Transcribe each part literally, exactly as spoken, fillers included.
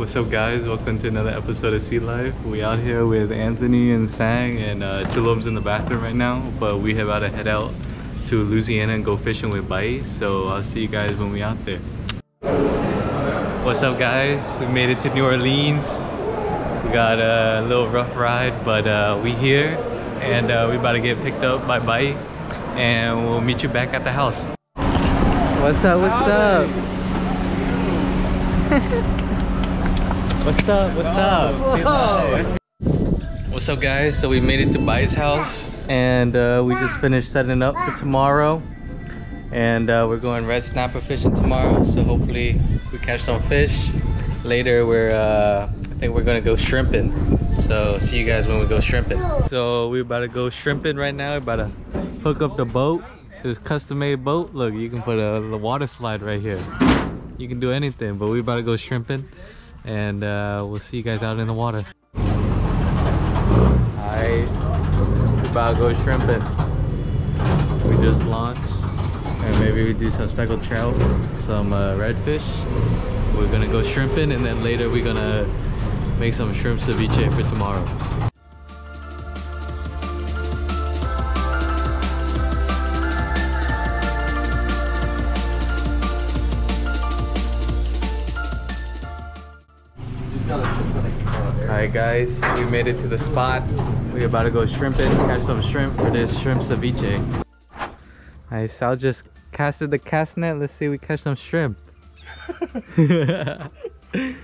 What's up, guys? Welcome to another episode of Sea Life. We out here with Anthony and Sang, and uh, Chulom's in the bathroom right now, but we have about to head out to Louisiana and go fishing with Bảy, so I'll see you guys when we out there. What's up, guys? We made it to New Orleans. We got a little rough ride, but uh, we here, and uh, we about to get picked up by Bảy, and we'll meet you back at the house. What's up, what's up? What's up? What's up? Whoa. What's up, guys? So we made it to By's house, and uh, we just finished setting up for tomorrow. And uh, we're going red snapper fishing tomorrow, so hopefully we catch some fish. Later, we're uh, I think we're gonna go shrimping. So see you guys when we go shrimping. So we're about to go shrimping right now. We're about to hook up the boat. This custom-made boat. Look, you can put a, a water slide right here. You can do anything, but we're about to go shrimping, and uh, we'll see you guys out in the water. Alright, we're about to go shrimping. We just launched, and maybe we do some speckled trout, some uh, redfish. We're gonna go shrimping, and then later we're gonna make some shrimp ceviche for tomorrow. Alright, guys, we made it to the spot. We're about to go shrimping, catch some shrimp for this shrimp ceviche. Alright, Sal just casted the cast net. Let's see if we catch some shrimp. Shrimp on the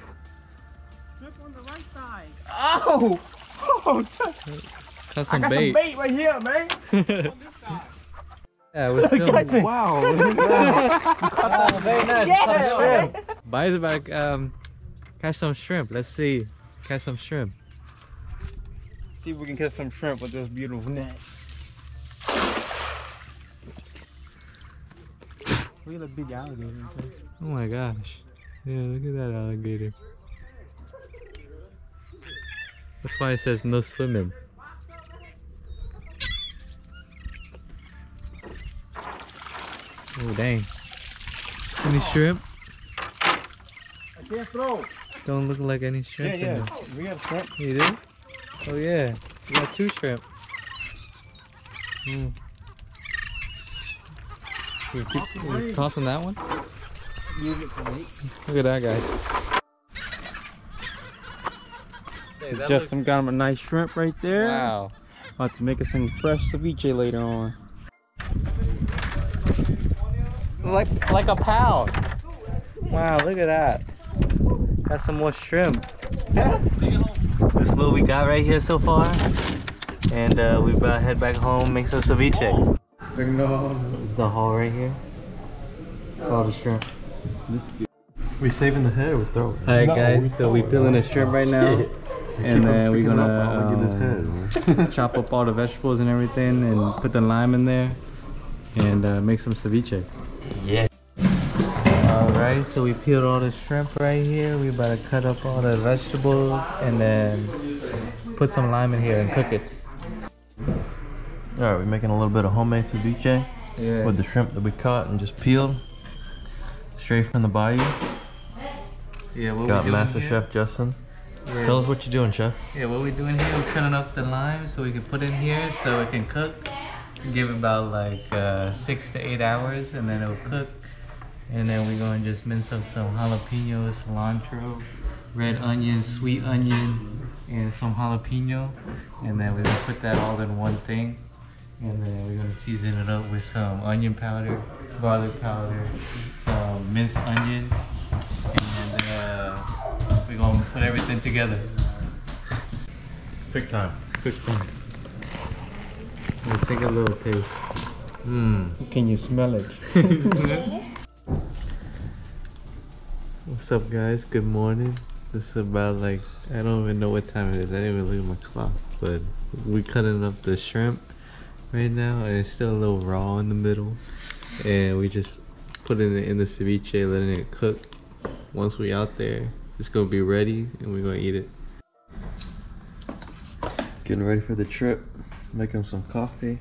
right side. Oh! Oh, that's some, I got bait. some bait right here, man. On this side. Yeah, we're still... Wow. Oh, very nice. Yeah. By's about to um, catch some shrimp. Let's see. Catch some shrimp. See if we can catch some shrimp with this beautiful net. Look at the big alligator. Oh my gosh. Yeah, look at that alligator. That's why it says no swimming. Oh, dang. Any shrimp? I can't throw. Don't look like any shrimp. Yeah, yeah. In we have shrimp. You do? Oh yeah. We got two shrimp. Mm. We keep, we tossing that one. Look at that, guys. Hey, that Just some got him a nice shrimp right there. Wow. About to make us some fresh ceviche later on. Like like a pound. Wow, look at that. Got some more shrimp. This is what we got right here so far, and uh, we about to head back home, make some ceviche. It's the haul right here. It's all the shrimp. We're saving the head or throw it? Alright, guys, so we're peeling the shrimp right now, and then we're gonna um, chop up all the vegetables and everything, and put the lime in there, and uh, make some ceviche. Yeah. Alright, so we peeled all the shrimp right here. We about to cut up all the vegetables and then put some lime in here and cook it. Alright, we're making a little bit of homemade ceviche, yeah, with the shrimp that we caught and just peeled straight from the bayou. Yeah, what Got we doing Master here? Chef Justin. Yeah. Tell us what you're doing, Chef. Yeah, what we're doing here, we're cutting up the lime so we can put in here so it can cook. Give it about like uh, six to eight hours and then it'll cook. And then we're going to just mince up some jalapeno, cilantro, red onion, sweet onion, and some jalapeno. And then we're going to put that all in one thing. And then we're going to season it up with some onion powder, garlic powder, some minced onion. And then uh, we're going to put everything together. Quick time. Quick time. We'll take a little taste. Mm. Can you smell it? What's up, guys? Good morning. This is about like, I don't even know what time it is. I didn't even look at my clock, but we're cutting up the shrimp right now, and it's still a little raw in the middle, and we just putting it in the ceviche, letting it cook. Once we out there, it's gonna be ready and we're gonna eat it. Getting ready for the trip, making some coffee.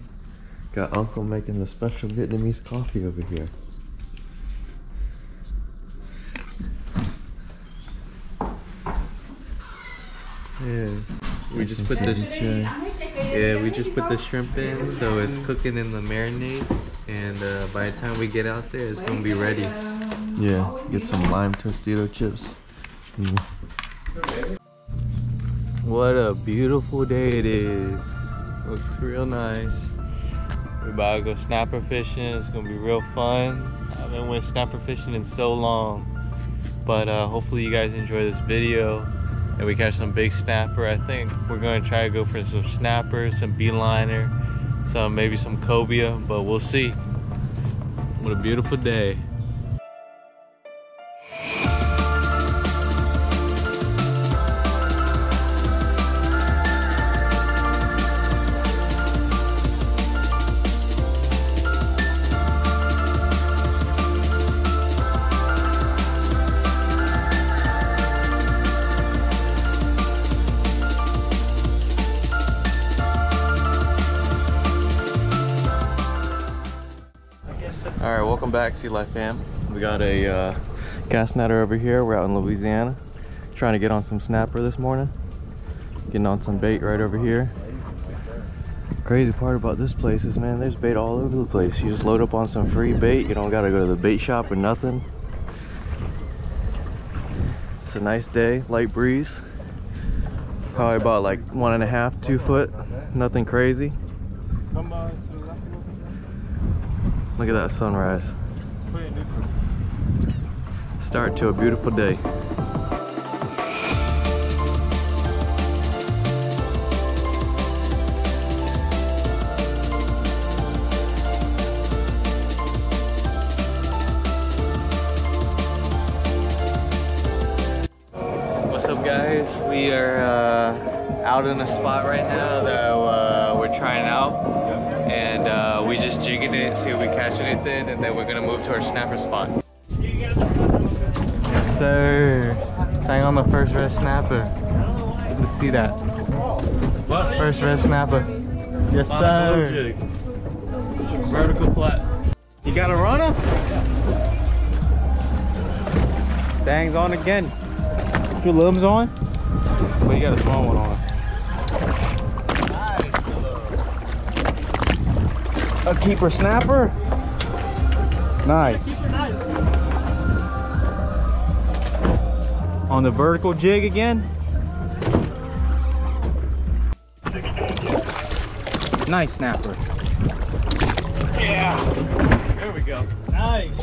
Got Uncle making the special Vietnamese coffee over here. Yeah. We I just put the yeah we just put the shrimp in, so it's cooking in the marinade, and uh, by the time we get out there, it's gonna be ready. Yeah. Get some lime Tostito chips. Mm. What a beautiful day it is. Looks real nice. We're about to go snapper fishing. It's gonna be real fun. I haven't went snapper fishing in so long, but uh, hopefully you guys enjoy this video and we catch some big snapper. I think we're gonna try to go for some snappers, some beeliner, some maybe some cobia, but we'll see. What a beautiful day. Welcome back, Sea Life fam. We got a uh, gas netter over here. We're out in Louisiana, trying to get on some snapper this morning. Getting on some bait right over here. The crazy part about this place is, man, there's bait all over the place. You just load up on some free bait. You don't gotta go to the bait shop or nothing. It's a nice day, light breeze. Probably about like one and a half, two foot. Nothing crazy. Look at that sunrise. Start to a beautiful day. What's up, guys? We are uh, out in a spot right now that uh, we're trying out. And uh, we just jigging it, see if we catch anything, and then we're gonna move to our snapper spot. Yes, sir. Hang on the first red snapper. Good to see that. What? First red snapper. Yes, sir. Vertical flat. You got a runner? Dang's on again. Your limbs on? But well, you got a small one on. A keeper snapper? Nice. On the vertical jig again? Nice snapper. Yeah. There we go. Nice.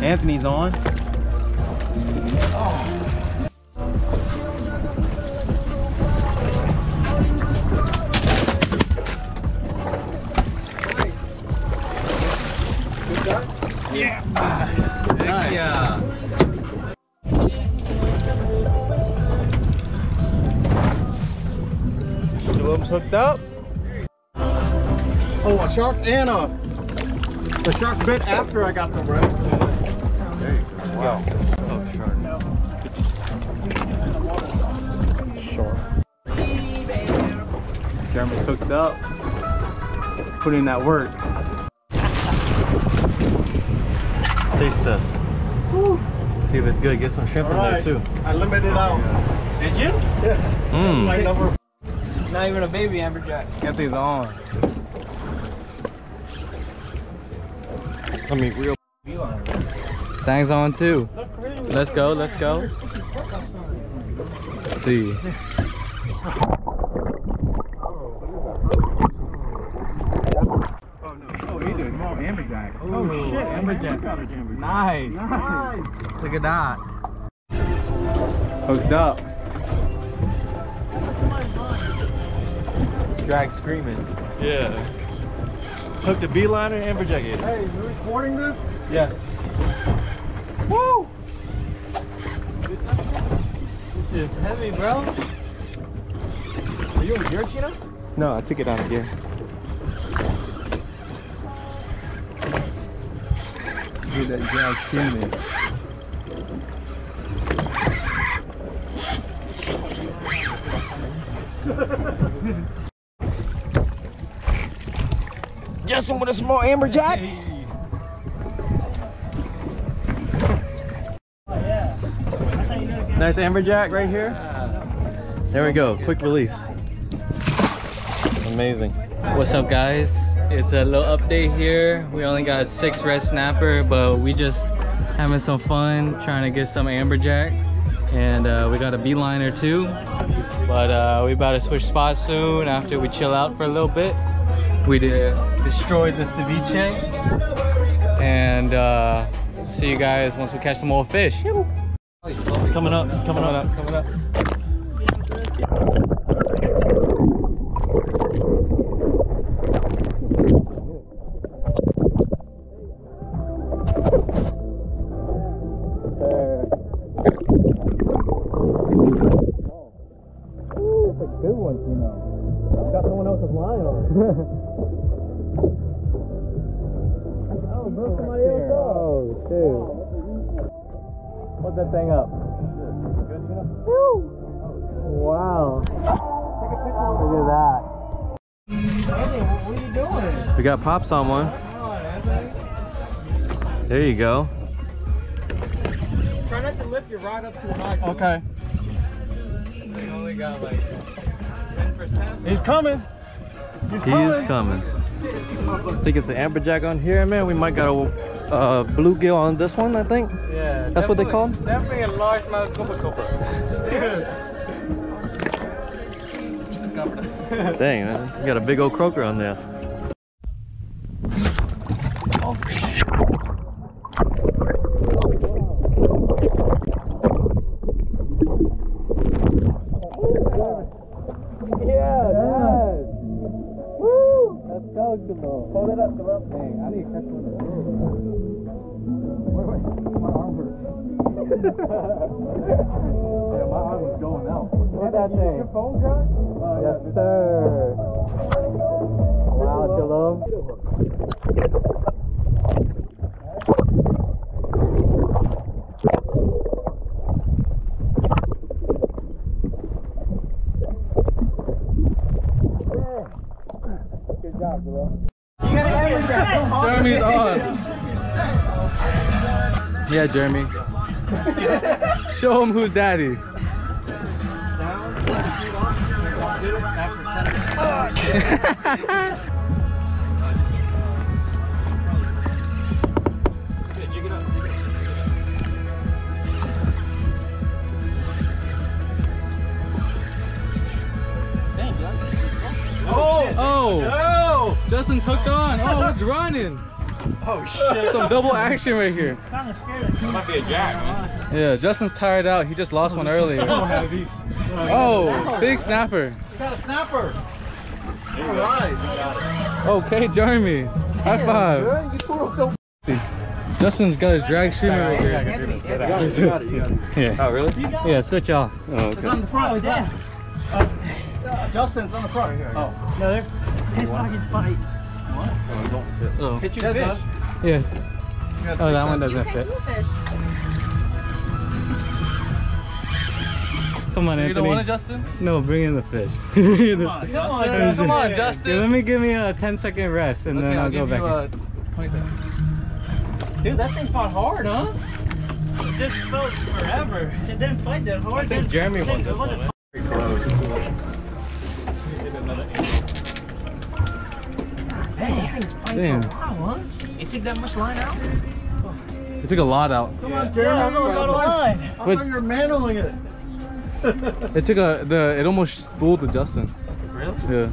Anthony's on. Oh. Yeah. Uh, nice. Yeah. The limbs hooked up. Oh, a shark and a the shark bit after I got the rod. There you go. Wow. Oh, shark. Shark. Jeremy's hooked up. Put in that work. Taste us. Woo. See if it's good. Get some shrimp right in there too. I limited out. Did you? Yeah. Mm. Like number not even a baby amberjack. Get these on. I mean, real. Sang's on too. Let's go. Let's go. Let's see. Oh shit, amberjack. Nice. Nice. Look at that. Hooked up. Drag screaming. Yeah. Hooked a beeliner and amberjack in. Hey, you recording this? Yes. Woo! This is heavy, bro. Are you in gear, Chino? No, I took it out of gear. That drag screaming. Justin with a small amberjack. Hey. Oh, yeah. That's how you know. Nice amberjack right here. There we go, quick release. Amazing. What's up guys? It's a little update here. We only got six red snapper, but we just having some fun trying to get some amberjack. And uh, we got a beeliner too. But uh, we about to switch spots soon after we chill out for a little bit. We did destroy the ceviche. And uh, see you guys once we catch some more fish. It's coming up, it's coming up, coming up. That thing up. Wow. Look at that. What are you doing? We got pops on one. There you go. Try not to lift your rod up too high. Okay. They only got like ten percent. He's coming. He's he coming. Is coming. I think it's an amberjack on here, man. We might got a Uh, bluegill on this one, I think. Yeah, that's what they call them. Definitely a largemouth guppa guppa. Dang, man. You got a big old croaker on there. Oh, yeah, yeah. Woo! Let's go, Gabo. Hold it up, Gabo. Dang, I need to catch one of those. Yeah, my arm was going out. Look at that you thing. Your phone guy? Uh, yes, yeah. Sir. Wow, Jalom. Yeah. Good job, Jalom. Jeremy's on. Yeah, Jeremy. Show him who's daddy. Oh! Oh! Justin's hooked on. Oh, it's running. Oh shit, some double action right here. Kind of scared. That might be a jack, man. Yeah, Justin's tired out. He just lost one earlier. So heavy. Oh, big snapper. You got a snapper. All right. Okay, Jeremy. High five. Justin's got his drag streamer right here. Yeah. Oh, really? Yeah, switch off. Oh, okay. It's on the front. Oh, it's yeah. Uh, Justin's on the front. Oh. No, they're his pocket's tight. Oh, don't fit. Oh. Hit your fish. Yeah. Oh, that one doesn't fit. Come on, Anthony. You don't want it, Justin? No, bring in the fish. Come on, come on, Justin. Come on, Justin. Yeah, let me give me a ten second rest and okay, then I'll, I'll go back. Uh, twenty seconds. Dude, that thing fought hard, huh? It just felt forever. It didn't fight that hard. I think Jeremy won this one. Pretty close. Hit another angle. Hey, it's damn. Wow, huh? It took that much line out? It took a lot out. Come on, Jeremy. Yeah, out of line. I thought you were manhandling it. It took a, the, it almost spooled to Justin. Really? Yeah.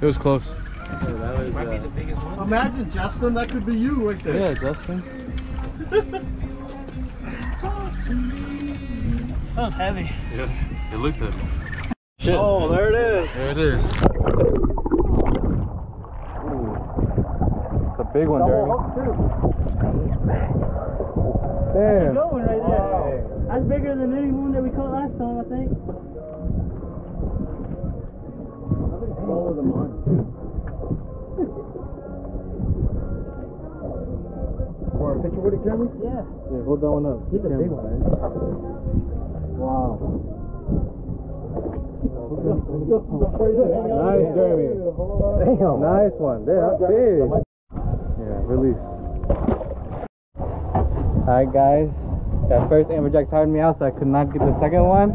It was close. Yeah, that was, might uh, be the biggest one. Imagine, Justin, that could be you right there. Yeah, Justin. Talk to me. That was heavy. Yeah, it looks heavy. Shit. Oh, there it is. There it is. Big one, Jeremy. Damn. That's a good one right there. Wow. That's bigger than any one that we caught last time, I think. Follow the mark. Want a picture with it, Jeremy? Yeah. Yeah, hold that one up. He's a big one, man. Wow. Nice, Jeremy. Damn. Nice one. Damn, that's big. Release. Alright guys, That first amberjack tired me out, so I could not get the second one.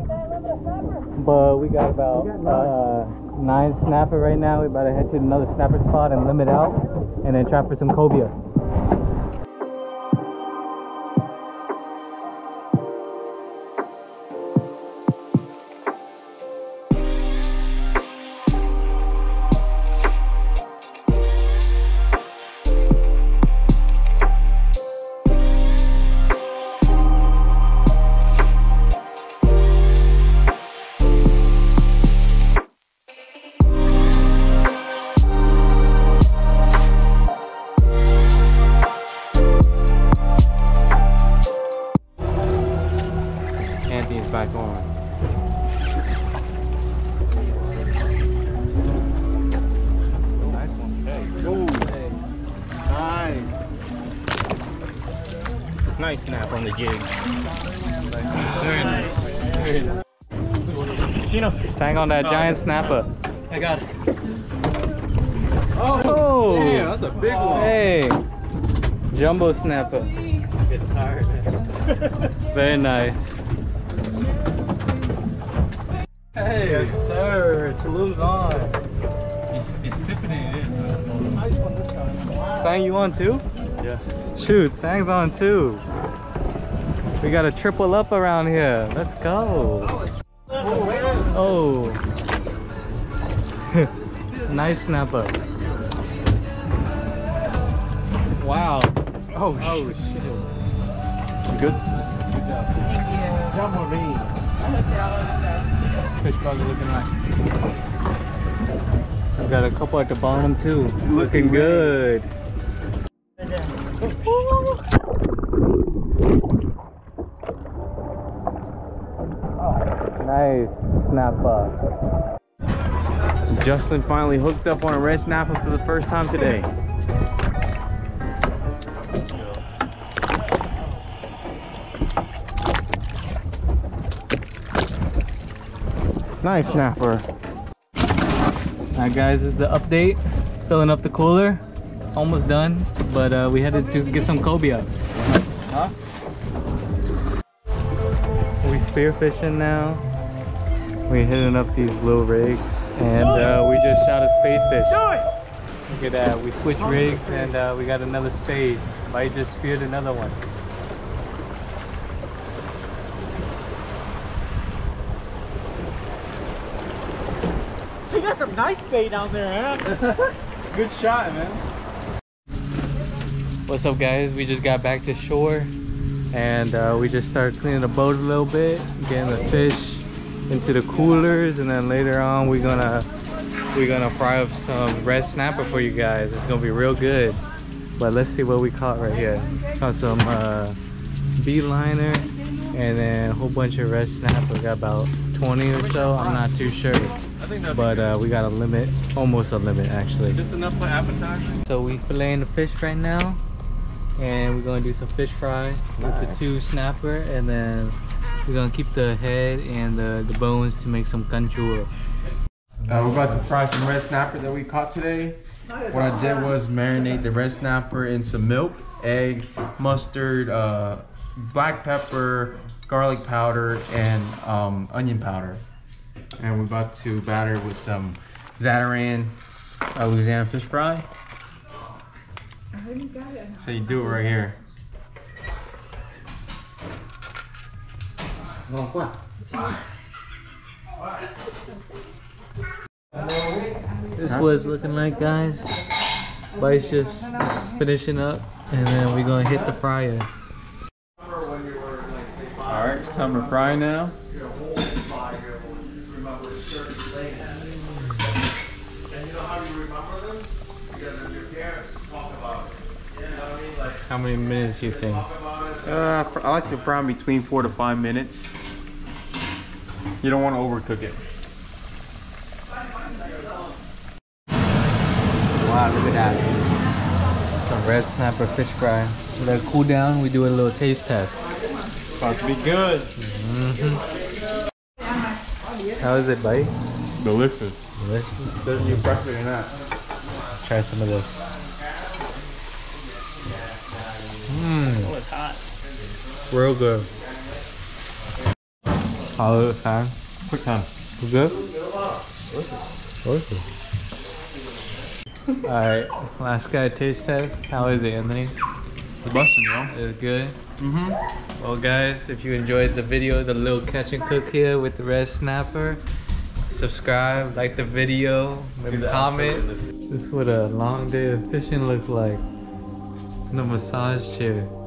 But we got about uh, nine snapper right now. We're about to head to another snapper spot and limit out, and then try for some cobia. Nice snap on the jig. Very nice. Very nice. Gino. Sang on that giant snapper. I got it. Oh! Damn, that's a big oh. one. Hey! Jumbo snapper. Get tired, man. Very nice. Hey, yes, sir. Tulum's on. It's, it's Tiffany, it is. Nice one this time. Wow. Sang, you on too? Yeah. Shoot, Sang's on too. We got a triple up around here. Let's go. Oh. Nice snapper. Wow. Oh, oh shit. shit. Good? Good job. Thank you. Job on me. I looked at all of the fish bugs are looking nice. We got a couple at the bottom too. Looking, looking good. Great. Nice snapper. Justin finally hooked up on a red snapper for the first time today. Nice snapper. Alright guys, this is the update. Filling up the cooler. Almost done, but uh, we headed to get some cobia. Huh? We spearfishing now. We hitting up these little rigs, and uh, we just shot a spade fish. Look at that. We switched rigs, and uh, we got another spade. Might just speared another one. You got some nice bait down there, man. Good shot, man. What's up guys, we just got back to shore and uh, we just started cleaning the boat a little bit, getting the fish into the coolers, and then later on we're gonna we're gonna fry up some red snapper for you guys. It's gonna be real good, but let's see what we caught right here. Caught some uh, beeliner and then a whole bunch of red snapper. We got about twenty or so, I'm not too sure, but uh, we got a limit, almost a limit actually. Just enough for appetizer. So we filleting the fish right now, and we're gonna do some fish fry nice. With the two snapper, and then we're gonna keep the head and the, the bones to make some conchua. Uh, we're about to fry some red snapper that we caught today. What I did was marinate the red snapper in some milk, egg, mustard, uh, black pepper, garlic powder, and um, onion powder. And we're about to batter with some Zatarain uh, Louisiana fish fry. I heard you got it. So you do it right here. This was looking like, guys. Bites just finishing up, and then we're gonna hit the fryer. All right, it's time to fry now. How many minutes do you think? Uh, I like to fry between four to five minutes. You don't want to overcook it. Wow, look at that. Some red snapper fish fry. Let it cool down, we do a little taste test. It's supposed to be good. Mm-hmm. How is it, Bảy? Delicious. Delicious. Doesn't you prep it or not? Try some of this. Mmm. Oh, it's hot. Real good. Ờ, Khang. Quick time. We're good? Alright, last guy taste test. How is it, Anthony? It's busting, yo. It's good? Mm-hmm. Well, guys, if you enjoyed the video, the little catch and cook here with the red snapper, subscribe, like the video, maybe comment. This is what a long day of fishing looks like. The massage chair.